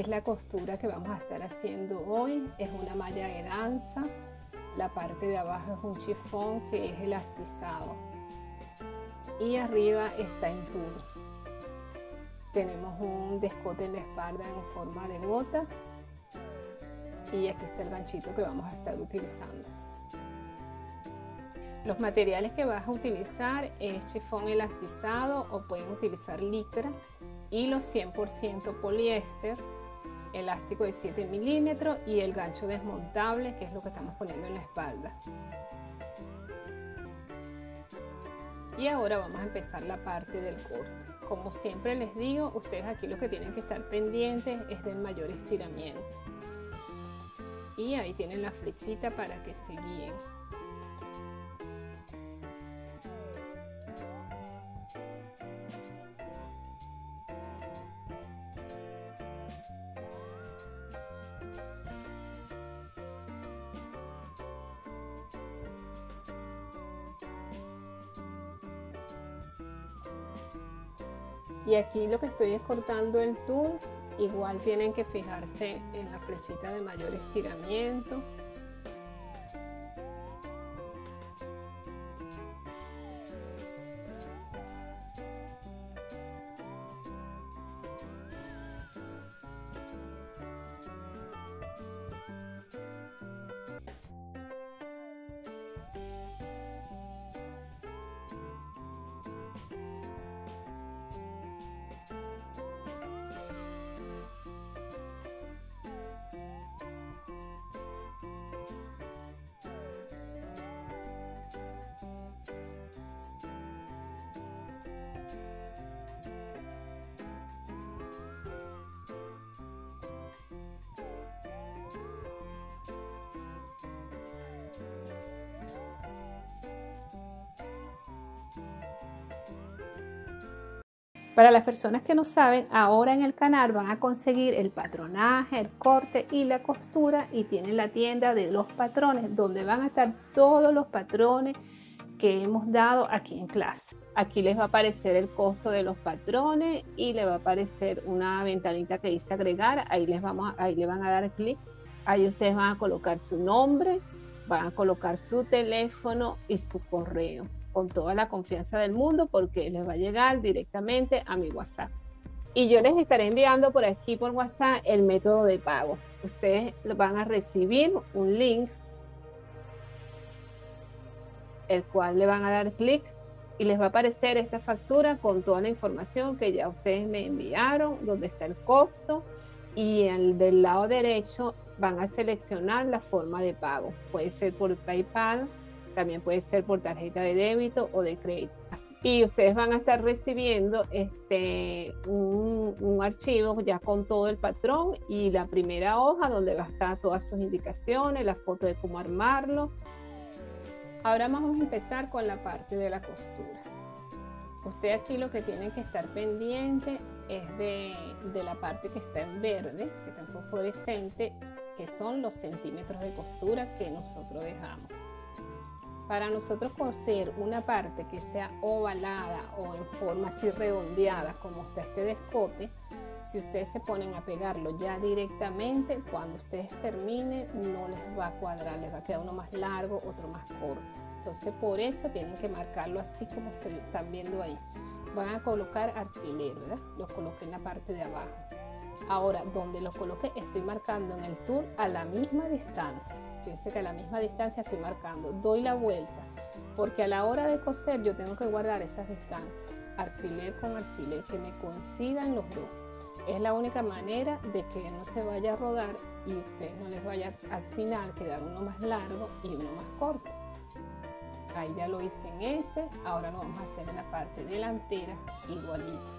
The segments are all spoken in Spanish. es la costura que vamos a estar haciendo hoy. Es una malla de danza, la parte de abajo es un chifón que es elastizado y arriba está en tul. Tenemos un descote en la espalda en forma de gota y aquí está el ganchito que vamos a estar utilizando. Los materiales que vas a utilizar es chifón elastizado o pueden utilizar licra, hilos 100% poliéster, elástico de 7 milímetros y el gancho desmontable, que es lo que estamos poniendo en la espalda. Y ahora vamos a empezar la parte del corte. Como siempre les digo, ustedes aquí lo que tienen que estar pendientes es del mayor estiramiento. Y ahí tienen la flechita para que se guíen. Y aquí lo que estoy es cortando el tul, igual tienen que fijarse en la flechita de mayor estiramiento. Para las personas que no saben, ahora en el canal van a conseguir el patronaje, el corte y la costura, y tienen la tienda de los patrones donde van a estar todos los patrones que hemos dado aquí en clase. Aquí les va a aparecer el costo de los patrones y le va a aparecer una ventanita que dice agregar. Ahí le van a dar clic, ahí ustedes van a colocar su nombre, van a colocar su teléfono y su correo, con toda la confianza del mundo, porque les va a llegar directamente a mi WhatsApp. Y yo les estaré enviando por aquí por WhatsApp el método de pago. Ustedes van a recibir un link, el cual le van a dar clic y les va a aparecer esta factura con toda la información que ya ustedes me enviaron, donde está el costo, y del lado derecho van a seleccionar la forma de pago. Puede ser por PayPal, también puede ser por tarjeta de débito o de crédito. Y ustedes van a estar recibiendo un archivo ya con todo el patrón y la primera hoja donde va a estar todas sus indicaciones, la foto de cómo armarlo. Ahora vamos a empezar con la parte de la costura. Usted aquí lo que tienen que estar pendiente es de la parte que está en verde, que está en fosforescente, que son los centímetros de costura que nosotros dejamos. Para nosotros coser una parte que sea ovalada o en forma así redondeada como está este descote, si ustedes se ponen a pegarlo ya directamente, cuando ustedes terminen no les va a cuadrar, les va a quedar uno más largo, otro más corto. Entonces por eso tienen que marcarlo así como se lo están viendo ahí. Van a colocar alfiler, ¿verdad? Lo coloqué en la parte de abajo. Ahora donde lo coloqué estoy marcando en el tul a la misma distancia. Fíjense que a la misma distancia estoy marcando, doy la vuelta, porque a la hora de coser yo tengo que guardar esas distancias, alfiler con alfiler, que me coincidan los dos. Es la única manera de que no se vaya a rodar y ustedes no les vaya al final quedar uno más largo y uno más corto. Ahí ya lo hice en este, ahora lo vamos a hacer en la parte delantera igualito.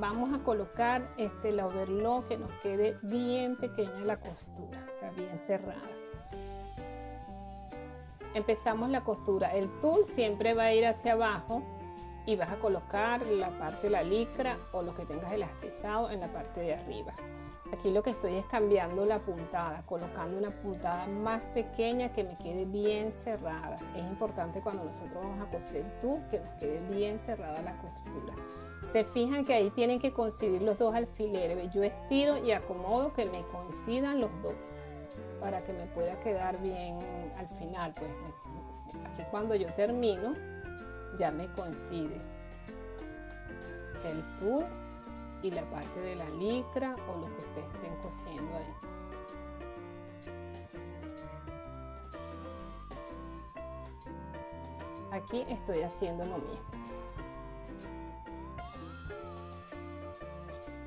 vamos a colocar la overlock que nos quede bien pequeña la costura, o sea, bien cerrada. Empezamos la costura, el tul siempre va a ir hacia abajo y vas a colocar la parte de la licra o lo que tengas elastizado en la parte de arriba. Aquí lo que estoy es cambiando la puntada, colocando una puntada más pequeña que me quede bien cerrada. Es importante cuando nosotros vamos a coser tul que nos quede bien cerrada la costura. Se fijan que ahí tienen que coincidir los dos alfileres. Yo estiro y acomodo que me coincidan los dos para que me pueda quedar bien al final. Pues aquí cuando yo termino ya me coincide el tul y la parte de la licra o lo que ustedes estén cosiendo ahí. Aquí estoy haciendo lo mismo.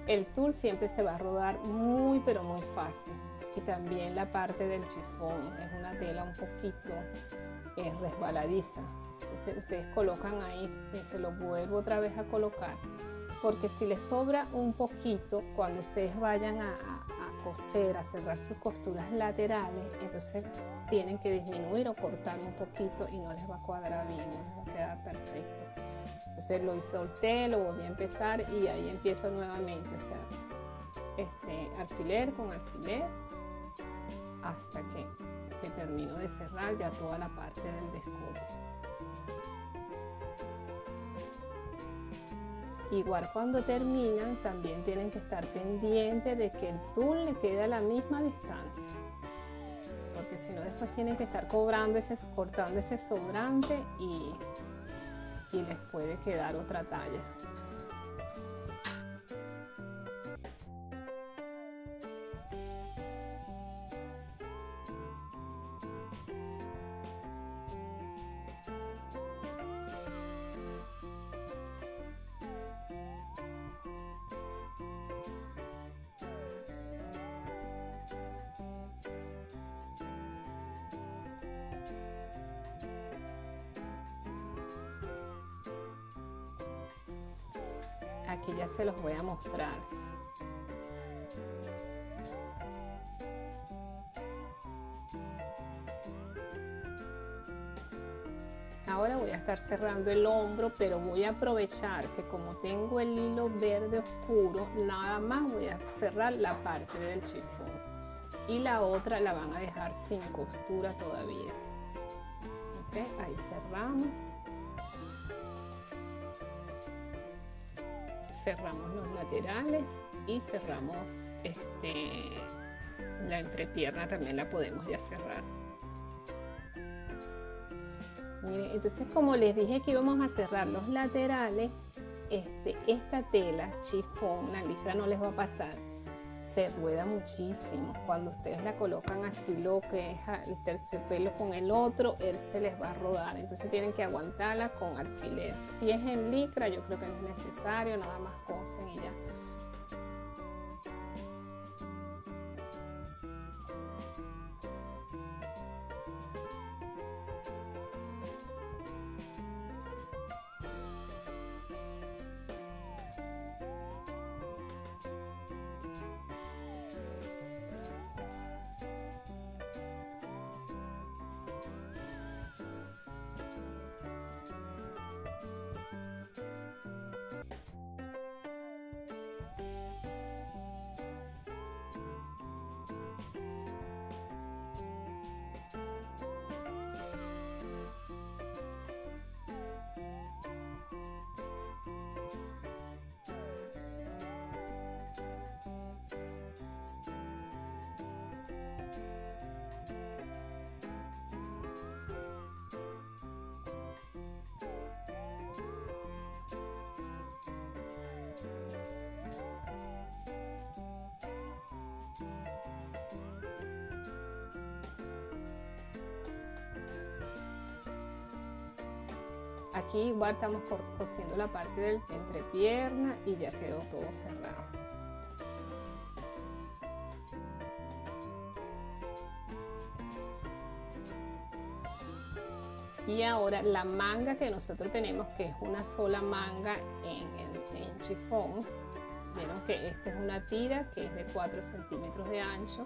El tul siempre se va a rodar muy pero muy fácil, y también la parte del chifón es una tela un poquito resbaladiza, entonces ustedes colocan ahí, se lo vuelvo otra vez a colocar, porque si les sobra un poquito, cuando ustedes vayan a coser, a cerrar sus costuras laterales, entonces tienen que disminuir o cortar un poquito y no les va a cuadrar bien, no les va a quedar perfecto. Entonces lo solté, lo volví a empezar y ahí empiezo nuevamente, o sea, alfiler con alfiler, hasta que termino de cerrar ya toda la parte del descote. Igual cuando terminan también tienen que estar pendientes de que el tul le quede a la misma distancia, porque si no después tienen que estar cortando ese sobrante y les puede quedar otra talla. Aquí ya se los voy a mostrar. Ahora voy a estar cerrando el hombro, pero voy a aprovechar que como tengo el hilo verde oscuro, nada más voy a cerrar la parte del chifón y la otra la van a dejar sin costura todavía. ¿Okay? Ahí cerramos. Cerramos los laterales y cerramos la entrepierna, también la podemos ya cerrar. Miren, entonces como les dije que íbamos a cerrar los laterales, esta tela chifón, la licra no les va a pasar, se rueda muchísimo. Cuando ustedes la colocan así, lo que es el terciopelo con el otro, él se les va a rodar, entonces tienen que aguantarla con alfiler. Si es en licra yo creo que no es necesario, nada más cosen y ya. Aquí igual estamos cosiendo la parte del entrepierna y ya quedó todo cerrado. Y ahora la manga que nosotros tenemos, que es una sola manga en chifón, Vieron que esta es una tira que es de 4 centímetros de ancho,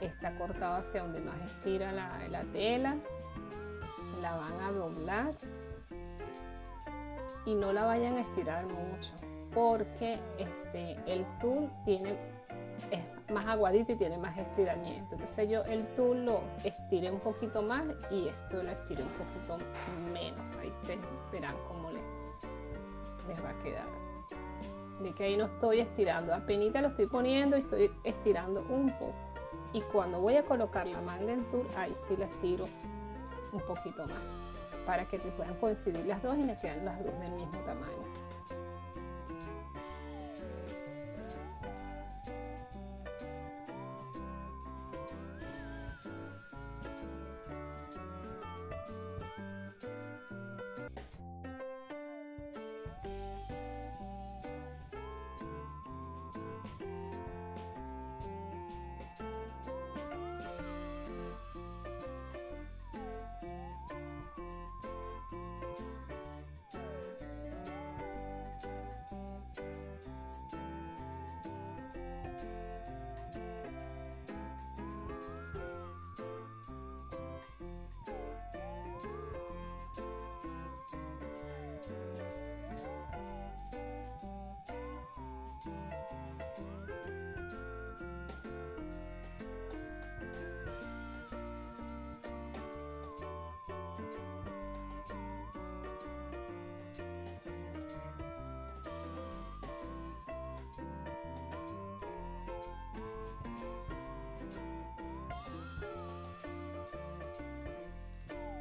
está cortado hacia donde más estira la tela, la van a doblar y no la vayan a estirar mucho porque el tul es más aguadito y tiene más estiramiento. Entonces yo el tul lo estiré un poquito más y esto lo estiré un poquito menos. Ahí ustedes verán cómo les va a quedar. De que ahí no estoy estirando, apenita lo estoy poniendo y estoy estirando un poco. Y cuando voy a colocar la manga en tul, ahí sí la estiro un poquito más para que puedan coincidir las dos y le quedan las dos del mismo tamaño.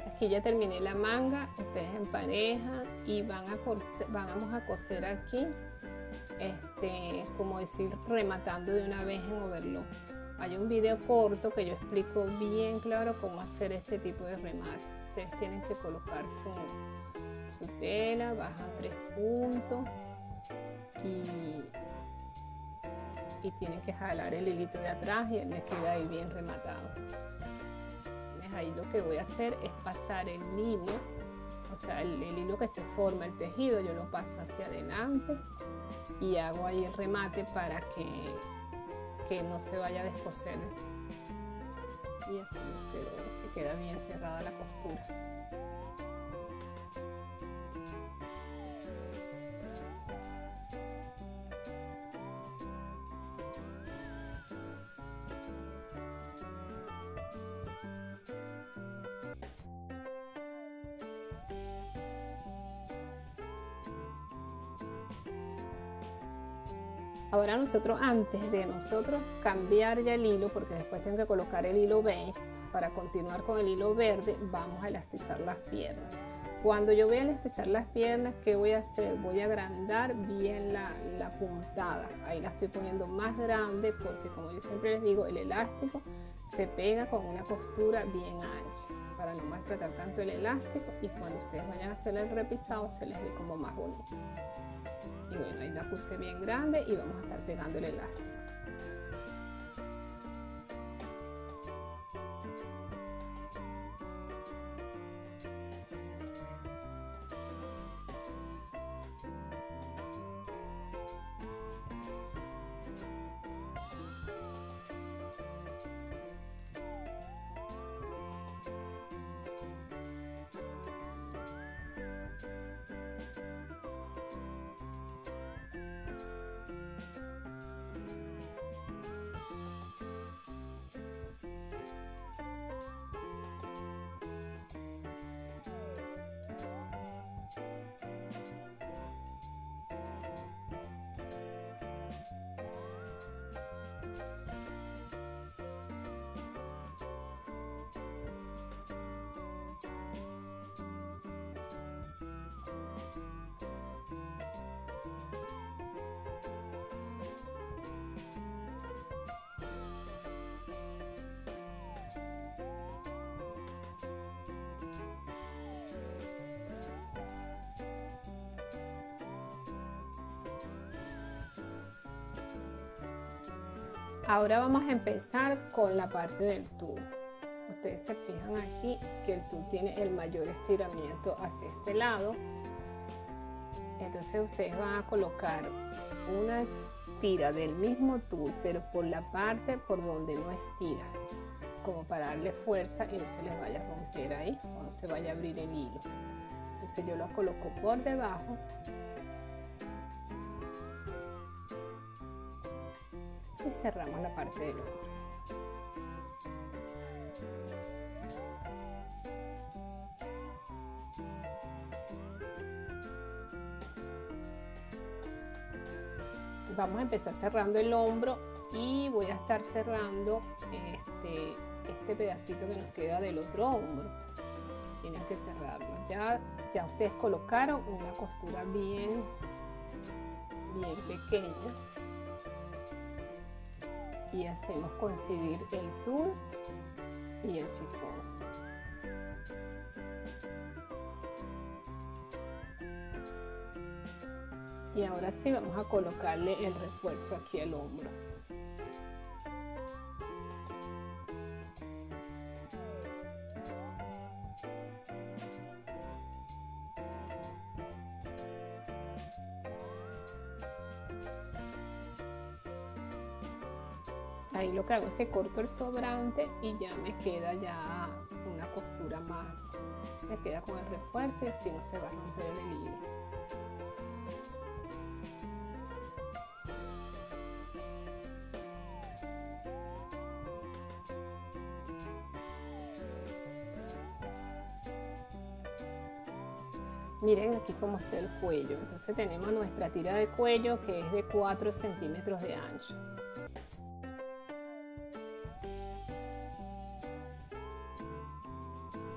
Aquí ya terminé la manga, ustedes emparejan y vamos a coser aquí, como decir, rematando de una vez en overlock. Hay un video corto que yo explico bien claro cómo hacer este tipo de remate. Ustedes tienen que colocar su tela, bajan 3 puntos y tienen que jalar el hilito de atrás y él les queda ahí bien rematado. Ahí lo que voy a hacer es pasar el hilo, o sea el hilo que se forma el tejido, yo lo paso hacia adelante y hago ahí el remate para que no se vaya a descoser, y así que queda bien cerrada la costura. Ahora nosotros, antes de nosotros cambiar ya el hilo, porque después tengo que colocar el hilo beige, para continuar con el hilo verde, vamos a elastizar las piernas. Cuando yo voy a elastizar las piernas, ¿qué voy a hacer? Voy a agrandar bien la puntada. Ahí la estoy poniendo más grande porque, como yo siempre les digo, el elástico se pega con una costura bien ancha, para no maltratar tanto el elástico, y cuando ustedes vayan a hacer el repisado se les ve como más bonito. Y bueno, ahí la puse bien grande y vamos a estar pegando el elástico. Ahora vamos a empezar con la parte del tul. Ustedes se fijan aquí que el tul tiene el mayor estiramiento hacia este lado. Entonces ustedes van a colocar una estira del mismo tul, pero por la parte por donde no estira, como para darle fuerza y no se les vaya a romper ahí, o no se vaya a abrir el hilo. Entonces yo lo coloco por debajo y cerramos la parte del hombro. Vamos a empezar cerrando el hombro y voy a estar cerrando este pedacito que nos queda del otro hombro. Tienen que cerrarlo. Ya ustedes colocaron una costura bien pequeña y hacemos coincidir el tul y el chifón. Y ahora sí vamos a colocarle el refuerzo aquí al hombro. Ahí lo que hago es que corto el sobrante y ya me queda ya una costura más. Me queda con el refuerzo y así no se va a romper el hilo. Miren aquí cómo está el cuello. Entonces tenemos nuestra tira de cuello que es de 4 centímetros de ancho.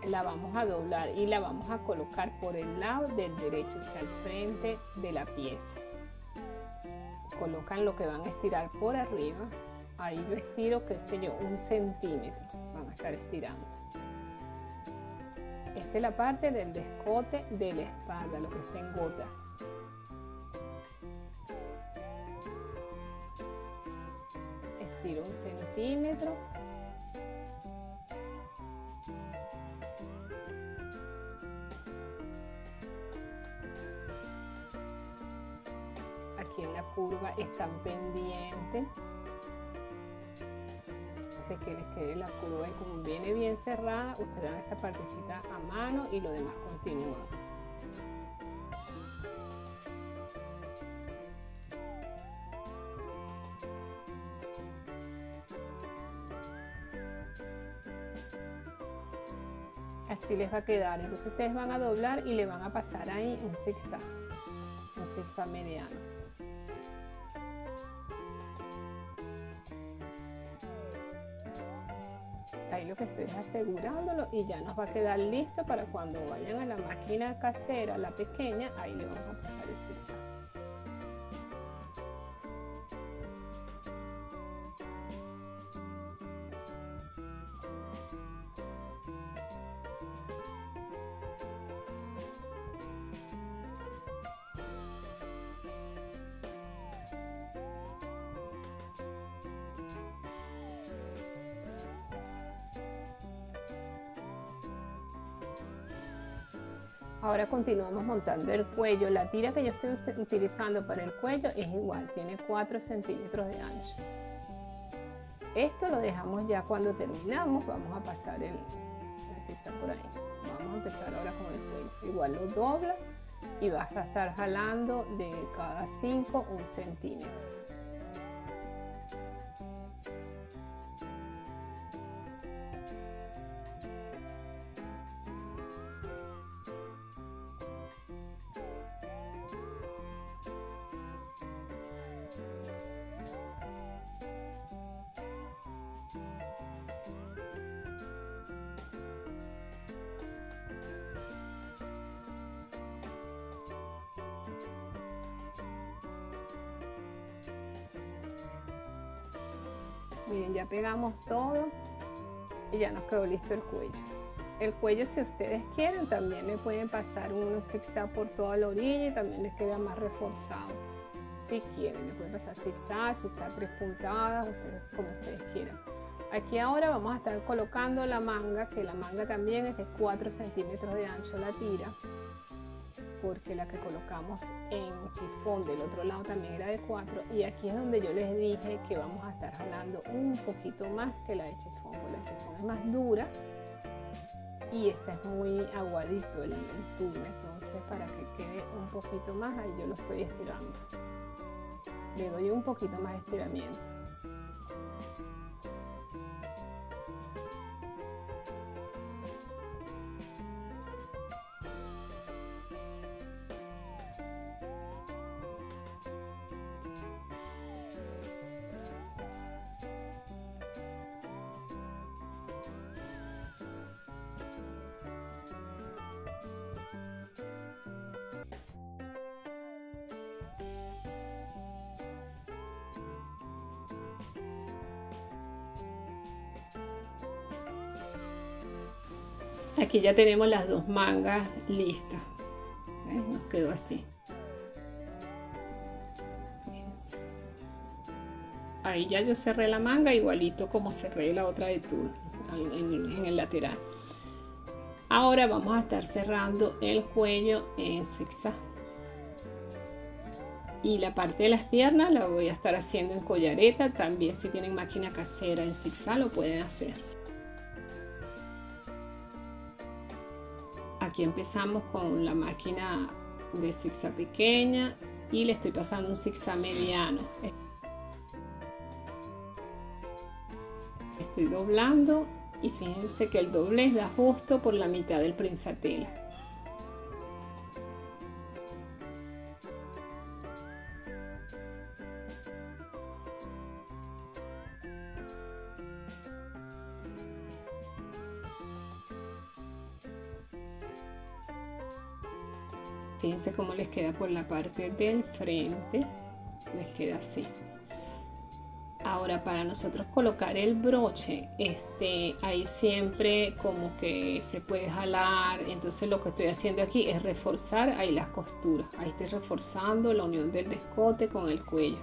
La vamos a doblar y la vamos a colocar por el lado del derecho, o sea, al frente de la pieza. Colocan lo que van a estirar por arriba. Ahí yo estiro, qué sé yo, 1 centímetro. Van a estar estirando. Esta es la parte del descote de la espalda, lo que está en gota. Estiro 1 centímetro. Aquí en la curva están pendientes de que les quede la curva, y como viene bien cerrada, ustedes dan esa partecita a mano y lo demás continúa. Así les va a quedar. Entonces ustedes van a doblar y le van a pasar ahí un zigzag mediano. Ahí lo que estoy es asegurándolo y ya nos va a quedar listo para cuando vayan a la máquina casera, la pequeña, ahí le vamos a pasar el zigzag. Ahora continuamos montando el cuello. La tira que yo estoy utilizando para el cuello es igual, tiene 4 centímetros de ancho. Esto lo dejamos ya cuando terminamos, vamos a pasar el zigzag por ahí. Vamos a empezar ahora con el cuello. Igual lo dobla y vas a estar jalando de cada 5 un centímetro. Miren, ya pegamos todo y ya nos quedó listo el cuello. El cuello, si ustedes quieren, también le pueden pasar un zigzag por toda la orilla y también les queda más reforzado. Si quieren, le pueden pasar zigzag, zigzag 3 puntadas, ustedes, como ustedes quieran. Aquí ahora vamos a estar colocando la manga, que la manga también es de 4 centímetros de ancho la tira. porque la que colocamos en chifón del otro lado también era de 4, y aquí es donde yo les dije que vamos a estar jalando un poquito más que la de chifón, porque la chifón es más dura y esta es muy aguadito el tubo, entonces para que quede un poquito más, ahí yo lo estoy estirando, le doy un poquito más de estiramiento. Aquí ya tenemos las dos mangas listas. ¿Ves? Nos quedó así. Ahí ya yo cerré la manga igualito como cerré la otra de tul en el lateral. Ahora vamos a estar cerrando el cuello en zigzag. Y la parte de las piernas la voy a estar haciendo en collareta. También si tienen máquina casera en zigzag lo pueden hacer. Aquí empezamos con la máquina de zigzag pequeña y le estoy pasando un zigzag mediano. Estoy doblando y fíjense que el doblez da justo por la mitad del prensatela. Fíjense cómo les queda por la parte del frente, les queda así. Ahora para nosotros colocar el broche, ahí siempre como que se puede jalar, entonces lo que estoy haciendo aquí es reforzar ahí las costuras, ahí estoy reforzando la unión del escote con el cuello.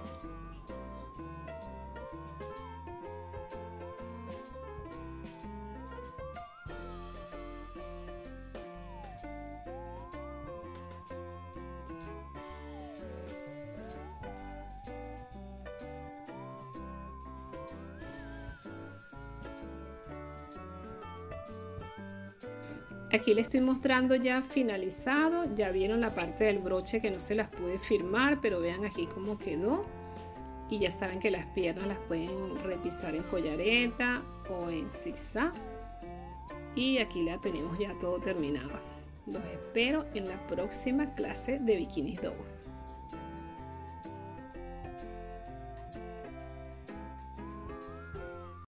Aquí les estoy mostrando ya finalizado, ya vieron la parte del broche que no se las pude firmar, pero vean aquí cómo quedó. Y ya saben que las piernas las pueden repisar en collareta o en zigzag. Y aquí la tenemos ya todo terminado. Los espero en la próxima clase de bikinis 2.